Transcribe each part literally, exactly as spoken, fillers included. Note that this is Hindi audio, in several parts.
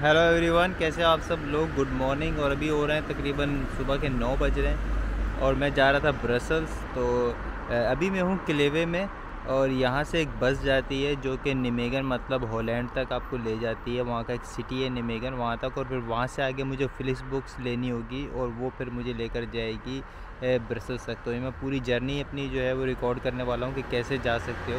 हेलो एवरीवन, कैसे हो आप सब लोग। Good morning. और अभी हो रहे हैं तकरीबन सुबह के नौ बज रहे हैं और मैं जा रहा था ब्रसल्स। तो अभी मैं हूँ क्लेवे में और यहाँ से एक बस जाती है जो कि निमेगन मतलब हॉलैंड तक आपको ले जाती है। वहाँ का एक सिटी है निमेगन, वहाँ तक। और फिर वहाँ से आगे मुझे फ्लिक्स बुक्स लेनी होगी और वो फिर मुझे लेकर जाएगी ब्रसल्स तक। तो मैं पूरी जर्नी अपनी जो है वो रिकॉर्ड करने वाला हूँ कि कैसे जा सकते हो।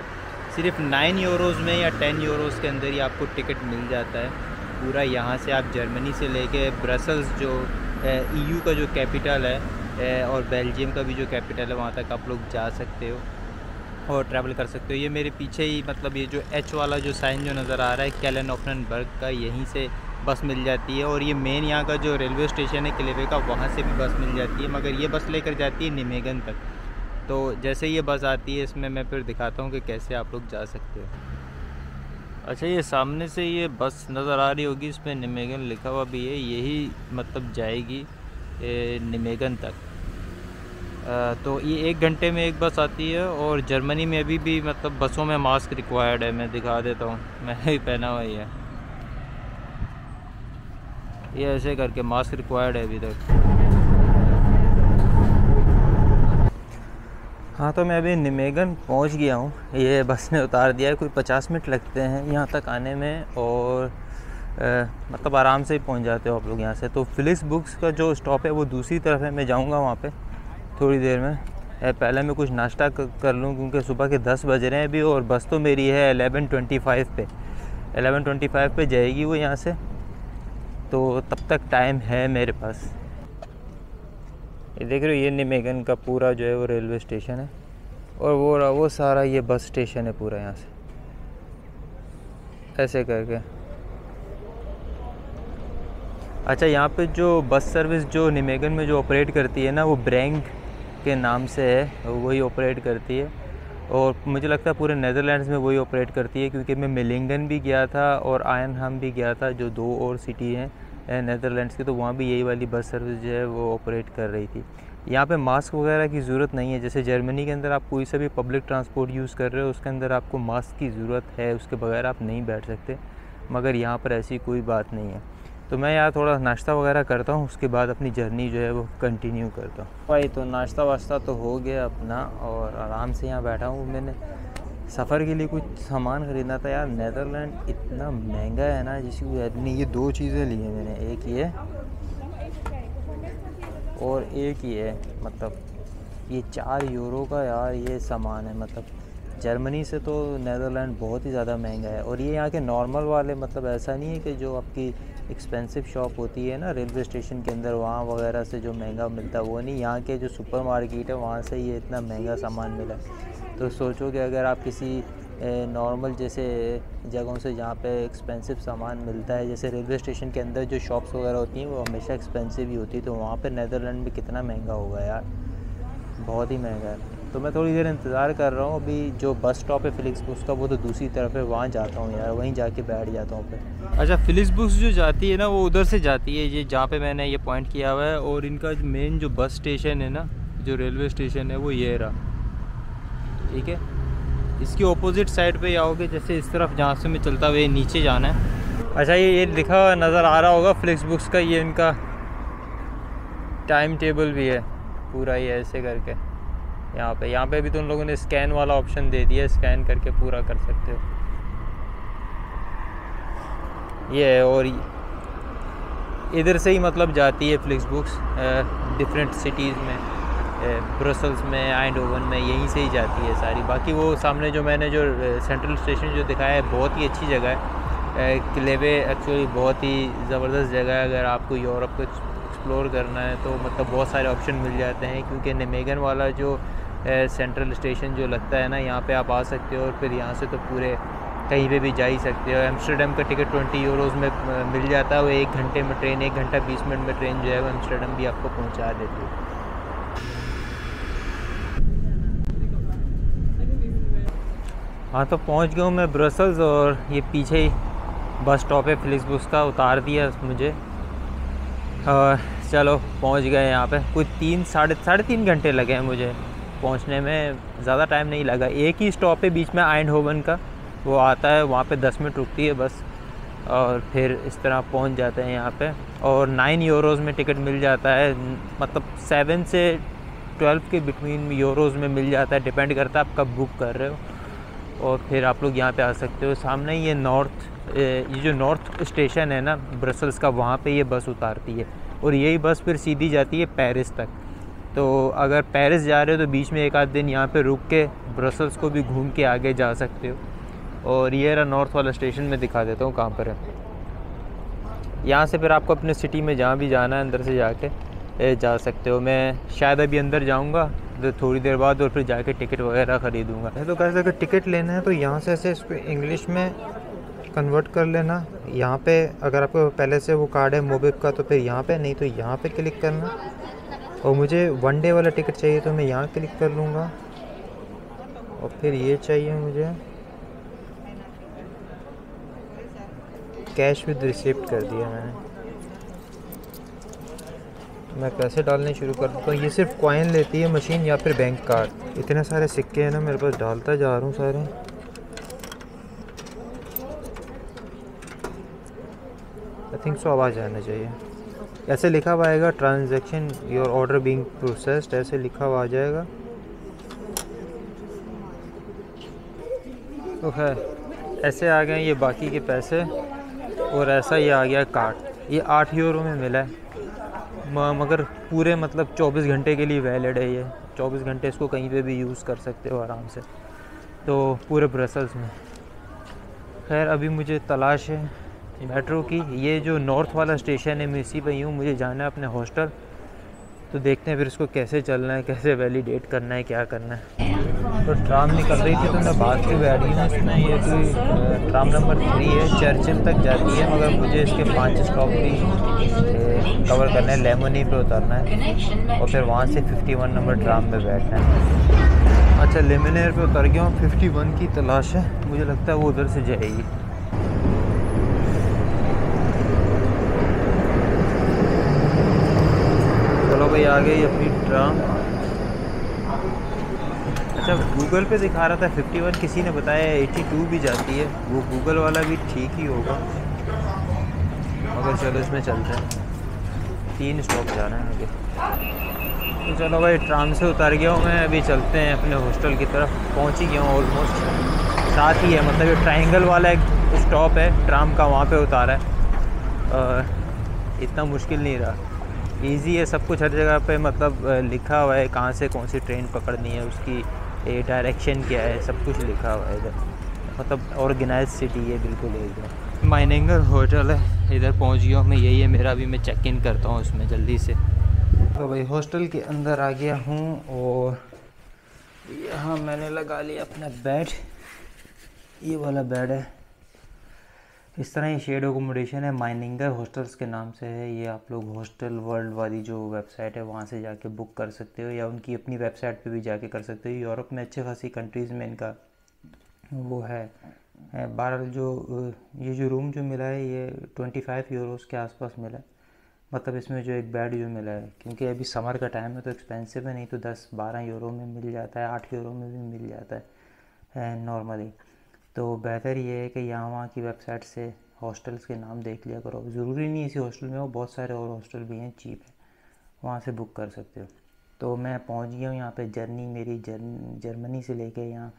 सिर्फ नाइन यूरोज़ में या टेन यूरोज़ के अंदर ही आपको टिकट मिल जाता है पूरा। यहाँ से आप जर्मनी से लेके ब्रसल्स जो ईयू का जो कैपिटल है ए, और बेल्जियम का भी जो कैपिटल है वहाँ तक आप लोग जा सकते हो और ट्रैवल कर सकते हो। ये मेरे पीछे ही मतलब ये जो एच वाला जो साइन जो नज़र आ रहा है कैलन ऑफनबर्ग का, यहीं से बस मिल जाती है। और ये मेन यहाँ का जो रेलवे स्टेशन है क्लेवे का, वहाँ से भी बस मिल जाती है, मगर ये बस लेकर जाती है निमेगन तक। तो जैसे ये बस आती है इसमें मैं फिर दिखाता हूँ कि कैसे आप लोग जा सकते हो। अच्छा, ये सामने से ये बस नज़र आ रही होगी, इसमें निमेगन लिखा हुआ भी है। यही मतलब जाएगी निमेगन तक। आ, तो ये एक घंटे में एक बस आती है। और जर्मनी में अभी भी मतलब बसों में मास्क रिक्वायर्ड है। मैं दिखा देता हूँ, मैंने भी पहना हुआ ही है। ये ऐसे करके मास्क रिक्वायर्ड है अभी तक। हाँ, तो मैं अभी निमेगन पहुंच गया हूँ। ये बस ने उतार दिया है। कोई पचास मिनट लगते हैं यहाँ तक आने में और ए, मतलब आराम से ही पहुँच जाते हो आप लोग यहाँ से। तो फ्लिक्स बुक्स का जो स्टॉप है वो दूसरी तरफ है। मैं जाऊँगा वहाँ पे थोड़ी देर में। ए, पहले मैं कुछ नाश्ता कर लूँ क्योंकि सुबह के दस बज रहे हैं अभी और बस तो मेरी है एलेवन ट्वेंटी फ़ाइव पे एलेवन ट्वेंटी फ़ाइव पे जाएगी वो यहाँ से। तो तब तक टाइम है मेरे पास। ये देख रहे हो, ये निमेगन का पूरा जो है वो रेलवे स्टेशन है और वो रहा वो सारा ये बस स्टेशन है पूरा। यहाँ से ऐसे करके। अच्छा, यहाँ पे जो बस सर्विस जो निमेगन में जो ऑपरेट करती है ना, वो ब्रेंग के नाम से है, वही ऑपरेट करती है। और मुझे लगता है पूरे नेदरलैंड्स में वही ऑपरेट करती है क्योंकि मैं माइनिंगन भी गया था और आर्नहम भी गया था, जो दो और सिटी हैं नेदरलैंड्स की। तो वहाँ भी यही वाली बस सर्विस जो है वो ऑपरेट कर रही थी। यहाँ पे मास्क वगैरह की ज़रूरत नहीं है। जैसे जर्मनी के अंदर आप कोई सा भी पब्लिक ट्रांसपोर्ट यूज़ कर रहे हो उसके अंदर आपको मास्क की ज़रूरत है, उसके बगैर आप नहीं बैठ सकते, मगर यहाँ पर ऐसी कोई बात नहीं है। तो मैं यहाँ थोड़ा नाश्ता वगैरह करता हूँ, उसके बाद अपनी जर्नी जो है वो कंटिन्यू करता हूँ भाई। तो नाश्ता वाश्ता तो हो गया अपना और आराम से यहाँ बैठा हूँ। मैंने सफ़र के लिए कुछ सामान ख़रीदना था यार। नेदरलैंड इतना महंगा है ना जिसकी कोई हद नहीं। ये दो चीज़ें ली हैं मैंने, एक ये और एक ये। मतलब ये चार यूरो का यार ये सामान है। मतलब जर्मनी से तो नेदरलैंड बहुत ही ज़्यादा महंगा है। और ये यहाँ के नॉर्मल वाले, मतलब ऐसा नहीं है कि जो आपकी एक्सपेंसिव शॉप होती है ना रेलवे स्टेशन के अंदर, वहाँ वगैरह से जो महंगा मिलता है वो नहीं। यहाँ के जो सुपर मार्केट है वहाँ से ये इतना महंगा सामान मिला। तो सोचो कि अगर आप किसी नॉर्मल जैसे जगहों से जहाँ पे एक्सपेंसिव सामान मिलता है, जैसे रेलवे स्टेशन के अंदर जो शॉप्स वगैरह होती हैं वो हमेशा एक्सपेंसिव ही होती है, तो वहाँ पे नेदरलैंड में कितना महंगा होगा यार, बहुत ही महंगा है। तो मैं थोड़ी देर इंतज़ार कर रहा हूँ। अभी जो बस स्टॉप है फ्लिक्स बुक्स का वो तो दूसरी तरफ है, वहाँ जाता हूँ यार, वहीं जाके बैठ जाता हूँ फिर। अच्छा, फ्लिक्स बुक्स जो जाती है ना वो उधर से जाती है, ये जहाँ पर मैंने ये पॉइंट किया हुआ है। और इनका मेन जो बस स्टेशन है ना, जो रेलवे स्टेशन है वो ये रहा, ठीक है। इसके ऑपोजिट साइड पे आओगे जैसे इस तरफ, जहाँ से मैं चलता हुआ नीचे जाना है। अच्छा, ये ये लिखा नज़र आ रहा होगा फ्लिक्स बुक्स का, ये इनका टाइम टेबल भी है पूरा, ये ऐसे करके। यहाँ पे यहाँ पे भी तो उन लोगों ने स्कैन वाला ऑप्शन दे दिया, स्कैन करके पूरा कर सकते हो। ये है और इधर से ही मतलब जाती है फ्लिक्स बुक्स डिफरेंट सिटीज़ में, ब्रसल्स में, आइंडहोवन में, यहीं से ही जाती है सारी। बाकी वो सामने जो मैंने जो सेंट्रल स्टेशन जो दिखाया है बहुत ही अच्छी जगह है। क्लेवे एक्चुअली बहुत ही ज़बरदस्त जगह है। अगर आपको यूरोप को एक्सप्लोर करना है तो मतलब बहुत सारे ऑप्शन मिल जाते हैं क्योंकि निमेगन वाला जो सेंट्रल स्टेशन जो लगता है ना, यहाँ पे आप आ सकते हो और फिर यहाँ से तो पूरे कहीं पे भी जा ही सकते हो। एम्स्टर्डम का टिकट ट्वेंटी यूरोज़ में मिल जाता है। वो एक घंटे में ट्रेन, एक घंटा बीस मिनट में ट्रेन जो है वो एम्स्टर्डम भी आपको पहुँचा देती है। हाँ, तो पहुंच गया हूँ मैं ब्रसल्स और ये पीछे ही बस स्टॉप है फ्लिक्स बुक्स का, उतार दिया मुझे और चलो पहुंच गए यहाँ पे। कोई तीन साढ़े साढ़े तीन घंटे लगे हैं मुझे पहुंचने में, ज़्यादा टाइम नहीं लगा। एक ही स्टॉप है बीच में आइंडहोवन का, वो आता है, वहाँ पे दस मिनट रुकती है बस। और फिर इस तरह पहुंच जाते हैं यहाँ पे। और नाइन यूरोज़ में टिकट मिल जाता है, मतलब सेवन से ट्वेल्व के बिटवीन यूरोज़ में मिल जाता है, डिपेंड करता है आप कब बुक कर रहे हो। और फिर आप लोग यहाँ पे आ सकते हो। सामने ये नॉर्थ ये जो नॉर्थ स्टेशन है ना ब्रसल्स का, वहाँ पे ये बस उतारती है और यही बस फिर सीधी जाती है पेरिस तक। तो अगर पेरिस जा रहे हो तो बीच में एक आध दिन यहाँ पे रुक के ब्रसल्स को भी घूम के आगे जा सकते हो। और ये रहा नॉर्थ वाला स्टेशन, में दिखा देता हूँ कहाँ पर है। यहाँ से फिर आपको अपने सिटी में जहाँ भी जाना है अंदर से जाके जा सकते हो। मैं शायद अभी अंदर जाऊँगा तो थोड़ी देर बाद और फिर जाके टिकट वगैरह ख़रीदूँगा। तो कैसे अगर टिकट लेना है तो यहाँ से ऐसे इसको इंग्लिश में कन्वर्ट कर लेना। यहाँ पे अगर आपको पहले से वो कार्ड है मोबिब का तो फिर यहाँ पर, नहीं तो यहाँ पर क्लिक करना। और मुझे वन डे वाला टिकट चाहिए तो मैं यहाँ क्लिक कर लूँगा। और फिर ये चाहिए मुझे कैश विद रिसिप्ट, कर दिया मैंने। मैं पैसे डालने शुरू कर देता हूँ। ये सिर्फ कॉइन लेती है मशीन या फिर बैंक कार्ड। इतने सारे सिक्के हैं ना मेरे पास, डालता जा रहा हूँ सारे। आई थिंक सो आवाज़ आना चाहिए। ऐसे लिखा हुआ आएगा transaction your order being processed, ऐसे लिखा हुआ आ जाएगा। ओके, ऐसे आ गए ये बाकी के पैसे और ऐसा ये आ गया कार्ड। ये आठ यूरो में मिला है मगर पूरे मतलब चौबीस घंटे के लिए वैलिड है। ये चौबीस घंटे इसको कहीं पे भी यूज़ कर सकते हो आराम से, तो पूरे ब्रसल्स में। खैर अभी मुझे तलाश है मेट्रो की। ये जो नॉर्थ वाला स्टेशन है मैं इसी पर ही हूँ, मुझे जाना है अपने हॉस्टल। तो देखते हैं फिर इसको कैसे चलना है, कैसे वैलिडेट करना है, क्या करना है। तो ट्राम निकल रही थी तो मैं बात की बैठ गई हूँ। इसमें ये कोई ट्राम नंबर थ्री है, चर्चिल तक जाती है, मगर मुझे इसके पाँच स्टॉप भी कवर करना है। लेमोनी पे उतरना है और फिर वहाँ से फिफ्टी वन नंबर ट्राम पे बैठना है। अच्छा, लेमोनेर पे उतर गया हूँ। फिफ्टी वन की तलाश है, मुझे लगता है वो उधर से जाएगी। आ गई अपनी ट्राम। अच्छा, गूगल पे दिखा रहा था इक्यावन, किसी ने बताया बयासी भी जाती है, वो गूगल वाला भी ठीक ही होगा। मगर चलो इसमें चलते हैं, तीन स्टॉप जाना है मुझे। तो चलो भाई, ट्राम से उतर गया हूँ मैं। अभी चलते हैं अपने हॉस्टल की तरफ, पहुँच ही गया हूँ ऑलमोस्ट। साथ ही है, मतलब ये ट्रायंगल वाला एक स्टॉप है ट्राम का, वहाँ पर उतारा है। और इतना मुश्किल नहीं रहा, ईज़ी है सब कुछ। हर जगह पे मतलब लिखा हुआ है कहाँ से कौन सी ट्रेन पकड़नी है, उसकी डायरेक्शन क्या है, सब कुछ लिखा हुआ है इधर। मतलब ऑर्गेनाइज सिटी है बिल्कुल एकदम। माइनिंगर होटल है, इधर पहुँच गया हूँ मैं। यही है मेरा, अभी मैं चेक इन करता हूँ उसमें जल्दी से। तो भाई हॉस्टल के अंदर आ गया हूँ और यहाँ मैंने लगा लिया अपना बेड। ये वाला बेड है, इस तरह ये शेड एकोमोडेशन है, माइनिंगर हॉस्टल्स के नाम से है ये। आप लोग हॉस्टल वर्ल्ड वाली जो वेबसाइट है वहाँ से जाके बुक कर सकते हो, या उनकी अपनी वेबसाइट पे भी जाके कर सकते हो। यूरोप में अच्छे खासी कंट्रीज़ में इनका वो है। बहरहाल जो ये जो रूम जो मिला है ये ट्वेंटी फाइव यूरोज़ के आसपास मिला है, मतलब इसमें जो एक बेड जो मिला है। क्योंकि अभी समर का टाइम है तो एक्सपेंसिव है, नहीं तो दस बारह यूरो में मिल जाता है, आठ यूरो में भी मिल जाता है नॉर्मली। तो बेहतर ये है कि यहाँ वहाँ की वेबसाइट से हॉस्टल्स के नाम देख लिया करो। ज़रूरी नहीं इसी हॉस्टल में हो, बहुत सारे और हॉस्टल भी हैं चीप है, वहाँ से बुक कर सकते हो। तो मैं पहुँच गया हूँ यहाँ पे। जर्नी मेरी जर्न जर्मनी से लेके यहाँ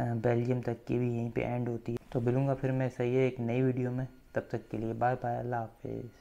बेल्जियम तक की भी यहीं पे एंड होती है। तो मिलूँगा फिर मैं, सही है, एक नई वीडियो में। तब तक के लिए बाय बाय, अल्लाह हाफिज़।